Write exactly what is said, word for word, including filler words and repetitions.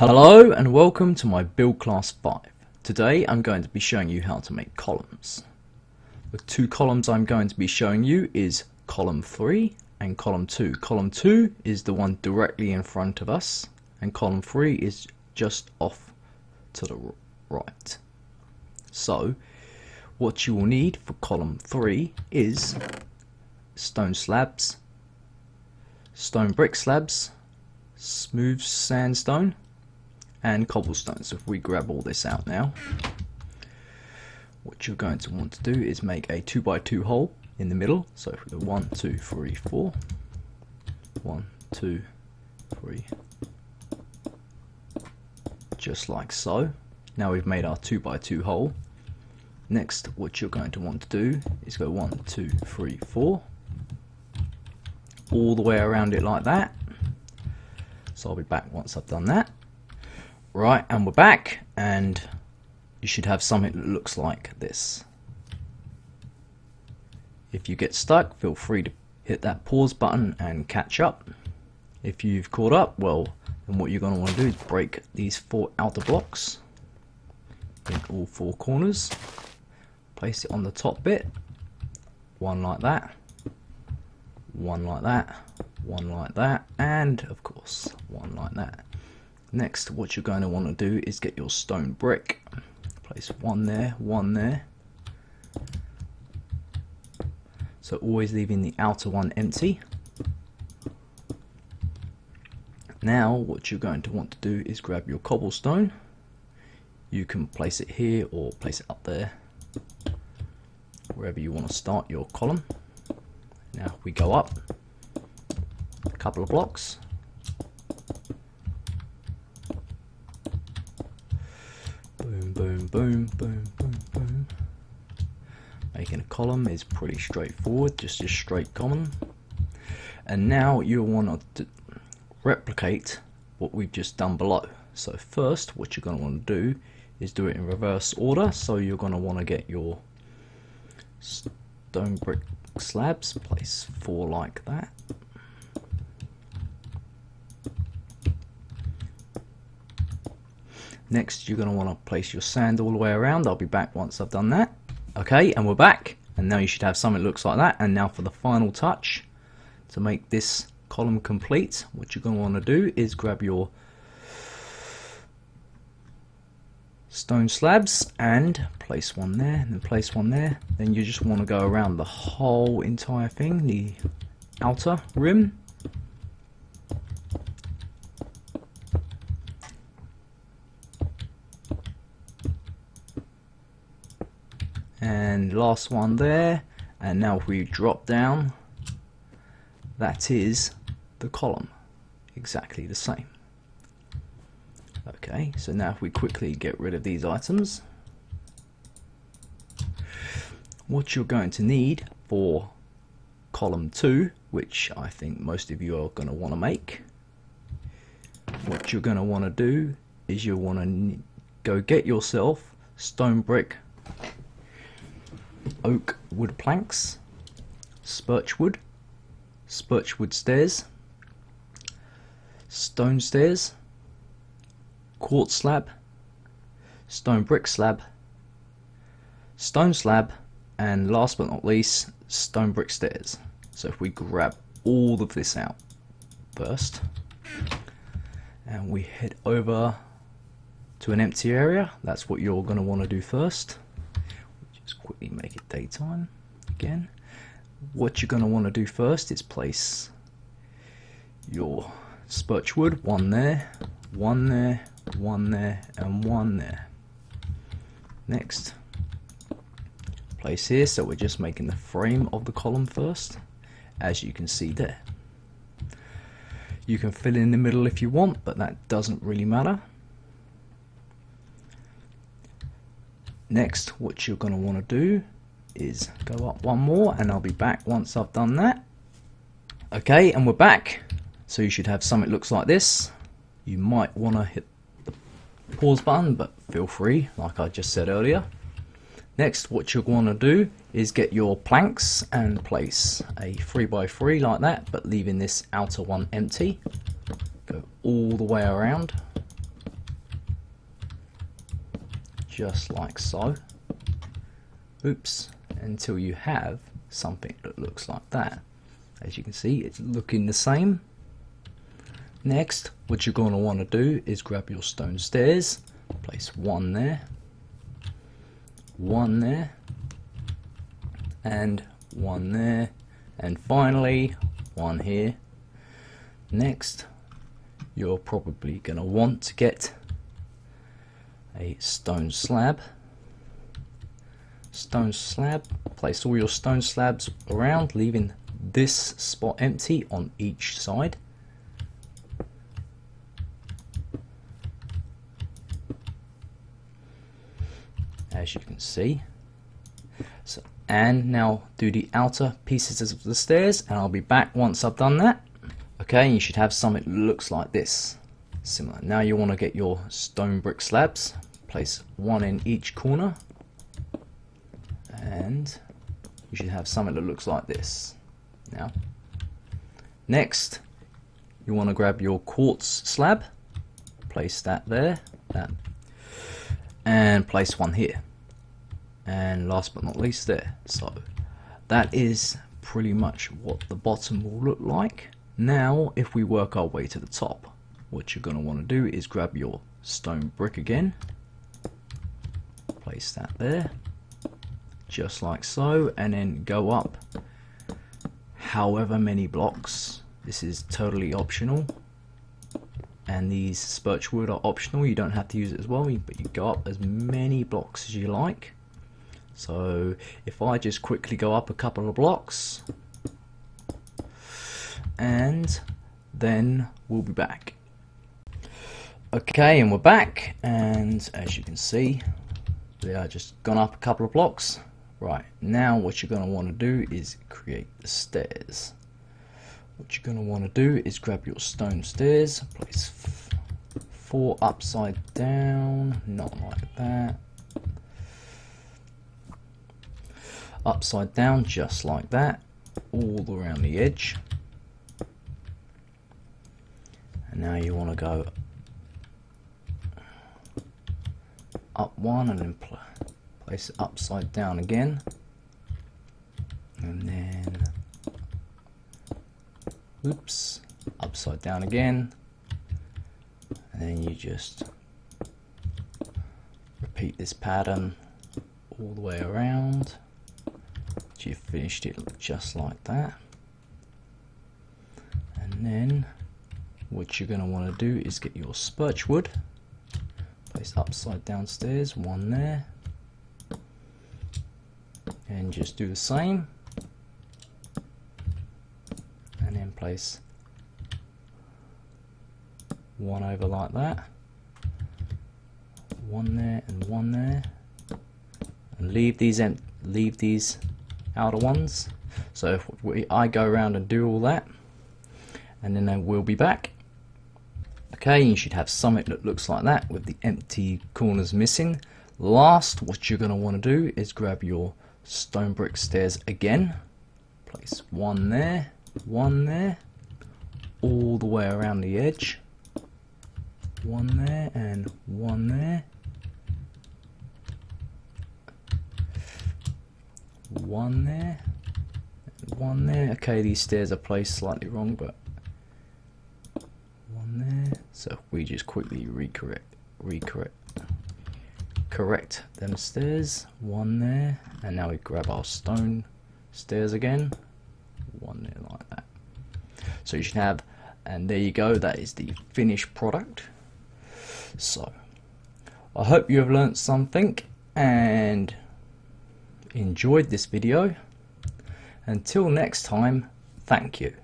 Hello and welcome to my build class five. Today I'm going to be showing you how to make columns. The two columns I'm going to be showing you is column three and column two. Column two is the one directly in front of us and column three is just off to the right. So what you will need for column three is stone slabs, stone brick slabs, smooth sandstone, and cobblestone. So if we grab all this out now, what you're going to want to do is make a two by two hole in the middle. So if we go one, two, three, four, one, two, three, just like so. Now we've made our two by two hole. Next, what you're going to want to do is go one, two, three, four, all the way around it like that. So I'll be back once I've done that. Right, and we're back, and you should have something that looks like this. If you get stuck, feel free to hit that pause button and catch up. If you've caught up, well, then what you're going to want to do is break these four outer blocks in all four corners, place it on the top bit, one like that, one like that, one like that, and of course one like that. Next, what you're going to want to do is get your stone brick. Place one there, one there. So always leaving the outer one empty. Now, what you're going to want to do is grab your cobblestone. You can place it here or place it up there, wherever you want to start your column. Now, if we go up a couple of blocks, boom, boom, boom, boom, boom. Making a column is pretty straightforward, just a straight column. And now you'll want to replicate what we've just done below. So first, what you're going to want to do is do it in reverse order. So you're going to want to get your stone brick slabs, place four like that. Next, you're going to want to place your sand all the way around. I'll be back once I've done that. Okay, and we're back. And now you should have something that looks like that. And now for the final touch, to make this column complete, what you're going to want to do is grab your stone slabs and place one there, and then place one there. Then you just want to go around the whole entire thing, the outer rim. And last one there, and now if we drop down, that is the column, exactly the same. Okay, so now if we quickly get rid of these items, what you're going to need for column two, which I think most of you are going to want to make, what you're going to want to do is you'll want to go get yourself stone brick, oak wood planks, spurch wood, spurch wood stairs, stone stairs, quartz slab, stone brick slab, stone slab, and last but not least, stone brick stairs. So if we grab all of this out first, and we head over to an empty area, that's what you're going to want to do first. Just quickly make it daytime again. What you're going to want to do first is place your spurch wood, one there, one there, one there, and one there. Next, place here, so we're just making the frame of the column first, as you can see there. You can fill in the middle if you want, but that doesn't really matter. Next, what you're going to want to do is go up one more, and I'll be back once I've done that. Okay, and we're back. So you should have something that looks like this. You might want to hit the pause button, but feel free, like I just said earlier. Next, what you're going to do is get your planks and place a three by three like that, but leaving this outer one empty. Go all the way around. just like so, oops, until you have something that looks like that. As you can see, it's looking the same. Next, what you're going to want to do is grab your stone stairs, place one there, one there, and one there, and finally one here. Next, you're probably going to want to get a stone slab. Stone slab, place all your stone slabs around, leaving this spot empty on each side. As you can see. So, and now do the outer pieces of the stairs, and I'll be back once I've done that. Okay, you should have something that looks like this. Similar. Now you want to get your stone brick slabs. Place one in each corner, and you should have something that looks like this. Now, next, you want to grab your quartz slab. Place that there, that, and place one here. And last but not least there. So that is pretty much what the bottom will look like. Now if we work our way to the top, what you're going to want to do is grab your stone brick again, place that there just like so, and then go up however many blocks. This is totally optional, and these birch wood are optional, you don't have to use it as well, but you go up as many blocks as you like. So if I just quickly go up a couple of blocks, and then we'll be back. Okay, and we're back, and as you can see, they are just gone up a couple of blocks. Right, now what you're going to want to do is create the stairs. What you're going to want to do is grab your stone stairs, place four upside down, not like that, upside down just like that, all around the edge. And now you want to go up one and then pl place it upside down again, and then oops, upside down again, and then you just repeat this pattern all the way around. You finished it just like that, and then what you're going to want to do is get your birch wood, place upside down stairs, one there, and just do the same, and then place one over like that, one there and one there, and leave these empty, leave these outer ones. So if we, I go around and do all that, and then I will be back. Okay, you should have something that looks like that with the empty corners missing. Last, what you're going to want to do is grab your stone brick stairs again, place one there, one there, all the way around the edge, one there and one there, one there, one there. Okay, these stairs are placed slightly wrong, but one there. So we just quickly recorrect, recorrect, correct them stairs. One there, and now we grab our stone stairs again. One there like that. So you should have, and there you go. That is the finished product. So I hope you have learnt something and enjoyed this video. Until next time, thank you.